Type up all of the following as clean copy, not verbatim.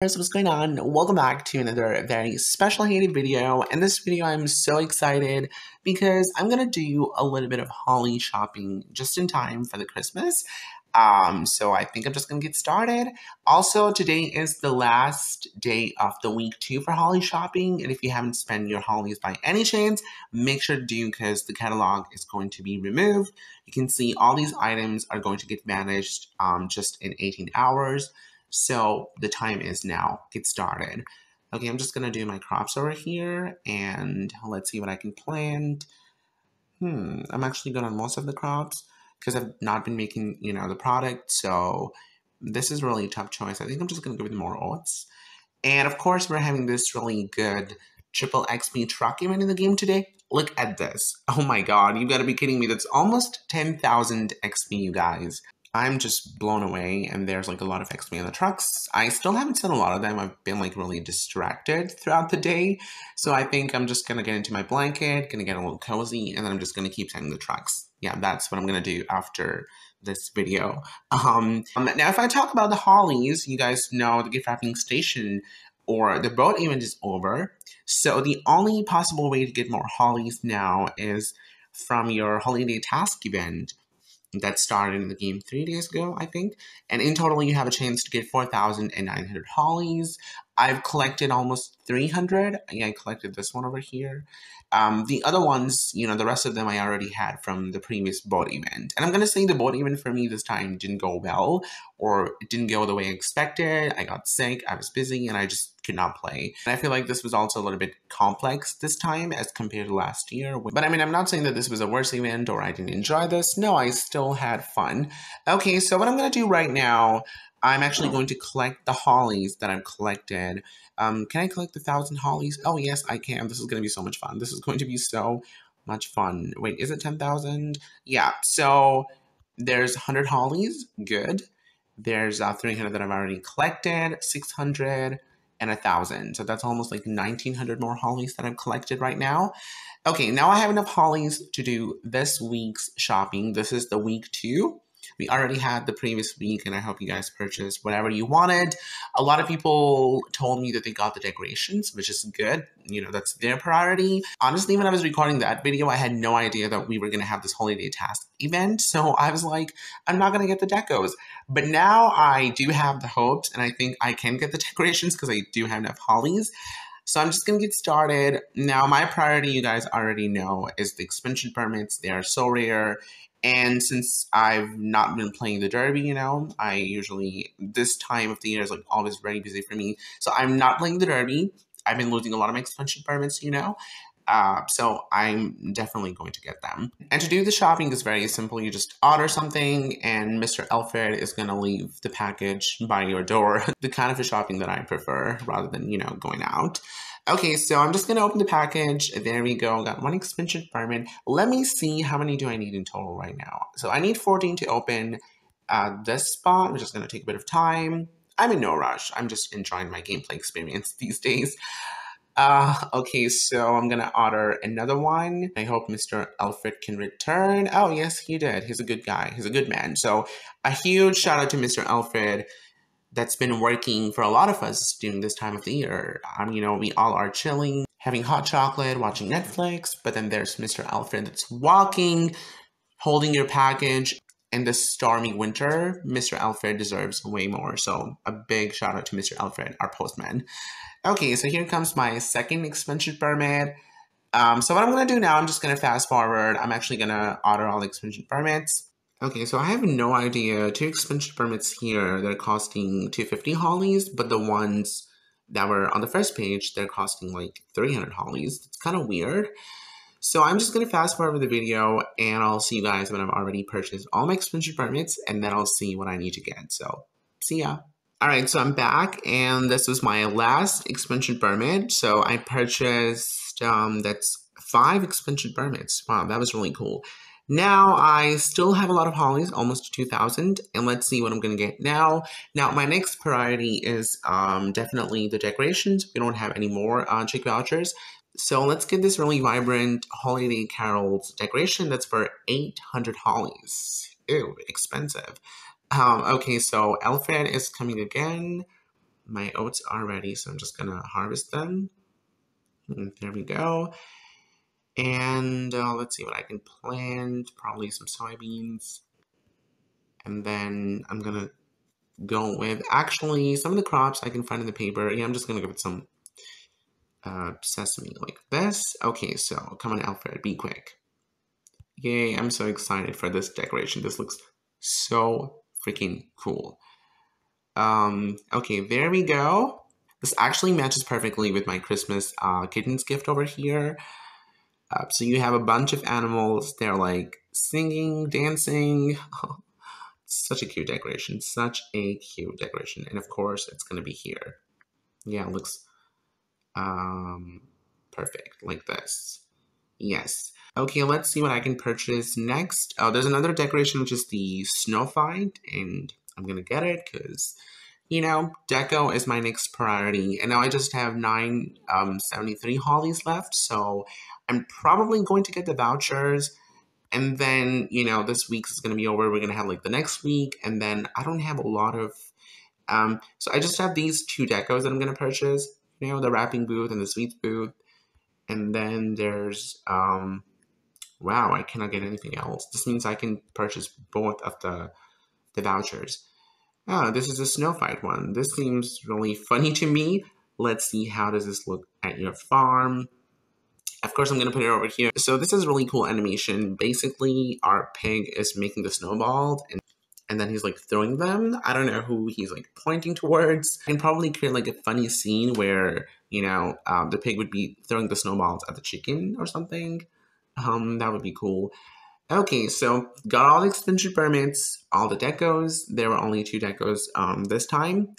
What's going on? Welcome back to another very special Hay Day video. In this video, I'm so excited because I'm gonna do a little bit of Holly shopping just in time for the Christmas. So I think I'm just gonna get started. Also, today is the last day of the week too for Holly shopping, and if you haven't spent your Hollies by any chance, make sure to do because the catalog is going to be removed. You can see all these items are going to get managed just in 18 hours. So the time is now. Get started. Okay, I'm just gonna do my crops over here and let's see what I can plant. I'm actually good on most of the crops because I've not been making, you know, the product. So this is really a tough choice. I think I'm just gonna go with more oats. And of course, we're having this really good triple XP truck event in the game today. Look at this. Oh my God, you've gotta be kidding me. That's almost 10,000 XP, you guys. I'm just blown away, and there's like a lot of XP in the trucks. I still haven't seen a lot of them. I've been like really distracted throughout the day. So I think I'm just gonna get into my blanket, gonna get a little cozy, and then I'm just gonna keep sending the trucks. Yeah, that's what I'm gonna do after this video. Now if I talk about the Hollies, you guys know the gift wrapping station or the boat event is over. So the only possible way to get more Hollies now is from your holiday task event that started in the game 3 days ago, I think. And in total, you have a chance to get 4,900 Hollies. I've collected almost 300. Yeah, I collected this one over here. The other ones, you know, the rest of them I already had from the previous boat event. And I'm going to say the boat event for me this time didn't go well, or it didn't go the way I expected. I got sick, I was busy, and I just could not play. And I feel like this was also a little bit complex this time as compared to last year. But I mean, I'm not saying that this was a worse event or I didn't enjoy this. No, I still had fun. Okay, so what I'm going to do right now, I'm actually going to collect the Hollies that I've collected. Can I collect 1,000 Hollies? Oh, yes, I can. This is going to be so much fun. This is going to be so much fun. Wait, is it 10,000? Yeah, so there's 100 Hollies. Good. There's 300 that I've already collected, 600, and 1,000. So that's almost like 1,900 more Hollies that I've collected right now. Okay, now I have enough Hollies to do this week's shopping. This is the week two. We already had the previous week, and I hope you guys purchased whatever you wanted. A lot of people told me that they got the decorations, which is good. You know, that's their priority. Honestly, when I was recording that video, I had no idea that we were going to have this holiday task event. So I was like, I'm not going to get the decos. But now I do have the hopes, and I think I can get the decorations because I do have enough Hollies. So I'm just going to get started. Now, my priority, you guys already know, is the expansion permits. They are so rare. And since I've not been playing the derby, you know, I usually, this time of the year is like always very busy for me. So I'm not playing the derby. I've been losing a lot of my expansion permits, you know. So I'm definitely going to get them. And to do the shopping is very simple. You just order something and Mr. Alfred is going to leave the package by your door. The kind of shopping that I prefer rather than, you know, going out. Okay, so I'm just going to open the package. There we go. Got one expansion permit. Let me see how many do I need in total right now. So I need 14 to open this spot, which is going to take a bit of time. I'm in no rush. I'm just enjoying my gameplay experience these days. Okay, so I'm gonna order another one. I hope Mr. Alfred can return. Oh, yes, he did. He's a good guy. He's a good man. So a huge shout out to Mr. Alfred that's been working for a lot of us during this time of the year. You know, we all are chilling, having hot chocolate, watching Netflix, but then there's Mr. Alfred that's walking, holding your package. In this stormy winter, Mr. Alfred deserves way more. So a big shout out to Mr. Alfred, our postman. Okay, so here comes my second expansion permit. So what I'm going to do now, I'm just going to fast forward. I'm actually going to order all the expansion permits. Okay, so I have no idea. Two expansion permits here, they're costing 250 Hollies, but the ones that were on the first page, they're costing like 300 Hollies. It's kind of weird. So I'm just going to fast forward the video and I'll see you guys when I've already purchased all my expansion permits and then I'll see what I need to get. So see ya. All right, so I'm back and this was my last expansion permit. So I purchased, that's 5 expansion permits. Wow, that was really cool. Now I still have a lot of Hollies, almost 2,000, and let's see what I'm going to get now. Now my next priority is definitely the decorations. We don't have any more check vouchers. So let's get this really vibrant holiday carols decoration that's for 800 Hollies. Ew, expensive. Okay, so Alfred is coming again. my oats are ready, so I'm just gonna harvest them. And there we go. And let's see what I can plant, probably some soybeans. And then I'm gonna go with, actually, some of the crops I can find in the paper. Yeah, I'm just gonna go with some sesame like this. Okay, so come on, Alfred, be quick. Yay, I'm so excited for this decoration. This looks so freaking cool. Okay, there we go. This actually matches perfectly with my Christmas kittens gift over here. So you have a bunch of animals. They're like singing, dancing. Oh, such a cute decoration. Such a cute decoration. And of course, it's going to be here. Yeah, it looks perfect like this. Yes. Okay, let's see what I can purchase next. Oh, there's another decoration, which is the snow fight. And I'm going to get it because, you know, deco is my next priority. And now I just have 973 Hollies left. So I'm probably going to get the vouchers. And then, you know, this week is going to be over. We're going to have like the next week. And then I don't have a lot of, so I just have these two decos that I'm going to purchase. You know, the wrapping booth and the sweets booth. And then there's, wow, I cannot get anything else. This means I can purchase both of the vouchers. Oh, this is a snow fight one. This seems really funny to me. Let's see, how does this look at your farm? Of course, I'm gonna put it over here. So this is really cool animation. Basically, our pig is making the snowballs and then he's like throwing them. I don't know who he's like pointing towards. I can probably create like a funny scene where, you know, the pig would be throwing the snowballs at the chicken or something. That would be cool. Okay, so got all the extension permits, all the decos. There were only two decos this time.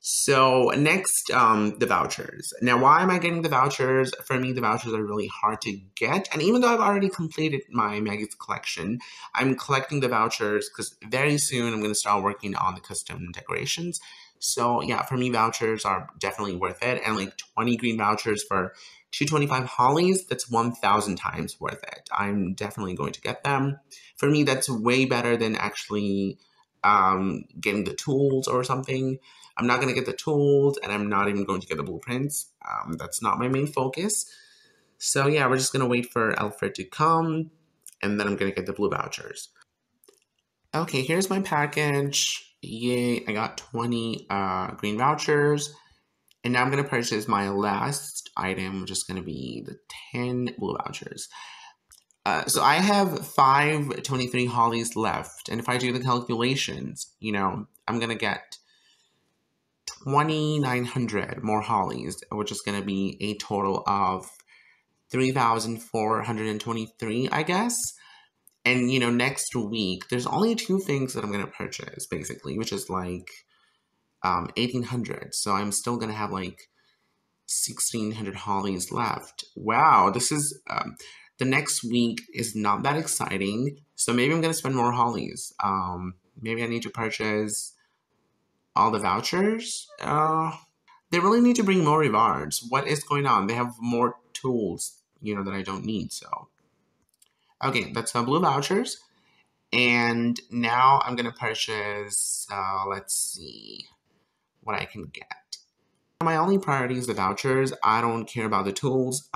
So next, the vouchers. Now, why am I getting the vouchers? For me, the vouchers are really hard to get. And even though I've already completed my Maggie's collection, I'm collecting the vouchers because very soon I'm going to start working on the custom decorations. So yeah, for me, vouchers are definitely worth it. And like 20 green vouchers for 225 Hollies, that's 1,000 times worth it. I'm definitely going to get them. For me, that's way better than actually getting the tools or something. I'm not going to get the tools, and I'm not even going to get the blueprints. That's not my main focus. So yeah, we're just going to wait for Alfred to come, and then I'm going to get the blue vouchers. Okay, here's my package. Yay, I got 20 green vouchers. And now I'm going to purchase my last item, which is going to be the 10 blue vouchers. So I have 523 Hollies left. And if I do the calculations, you know, I'm going to get 2,900 more Hollies, which is going to be a total of 3,423, I guess. And, you know, next week, there's only two things that I'm going to purchase, basically, which is like 1,800. So I'm still going to have like 1,600 Hollies left. Wow, this is, the next week is not that exciting. So maybe I'm going to spend more Hollies. Maybe I need to purchase all the vouchers. They really need to bring more rewards. What is going on? They have more tools, you know, that I don't need, so. Okay, that's the blue vouchers. And now I'm gonna purchase, let's see what I can get. My only priority is the vouchers. I don't care about the tools.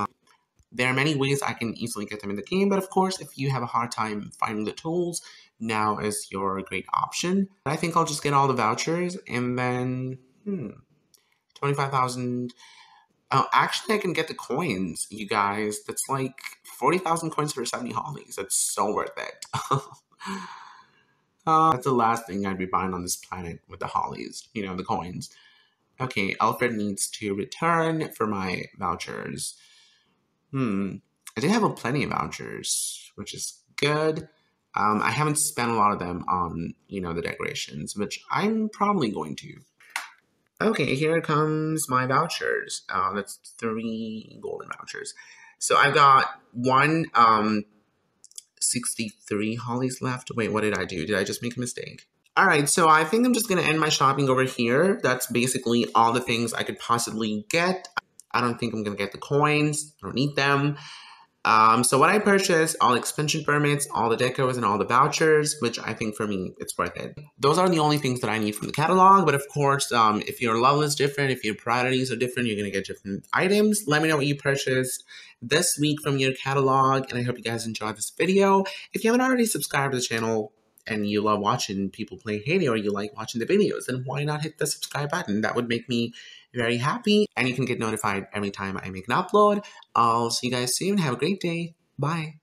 There are many ways I can easily get them in the game, but of course, if you have a hard time finding the tools, now is your great option. I think I'll just get all the vouchers and then, 25,000. Oh, actually, I can get the coins, you guys. That's like 40,000 coins for 70 Hollies. That's so worth it. That's the last thing I'd be buying on this planet with the Hollies, you know, the coins. Okay, Alfred needs to return for my vouchers. I did have plenty of vouchers, which is good. I haven't spent a lot of them on, you know, the decorations, which I'm probably going to. Okay, here comes my vouchers. That's 3 golden vouchers. So I've got 163 Hollies left. Wait, what did I do? Did I just make a mistake? All right, so I think I'm just going to end my shopping over here. That's basically all the things I could possibly get. I don't think I'm going to get the coins. I don't need them. So what I purchased, all expansion permits, all the decos, and all the vouchers, which I think for me, it's worth it. Those are the only things that I need from the catalog. But of course, if your level is different, if your priorities are different, you're going to get different items. Let me know what you purchased this week from your catalog. And I hope you guys enjoyed this video. If you haven't already subscribed to the channel and you love watching people play Hay Day or you like watching the videos, then why not hit the subscribe button? That would make me very happy, and you can get notified every time I make an upload. I'll see you guys soon. Have a great day. Bye.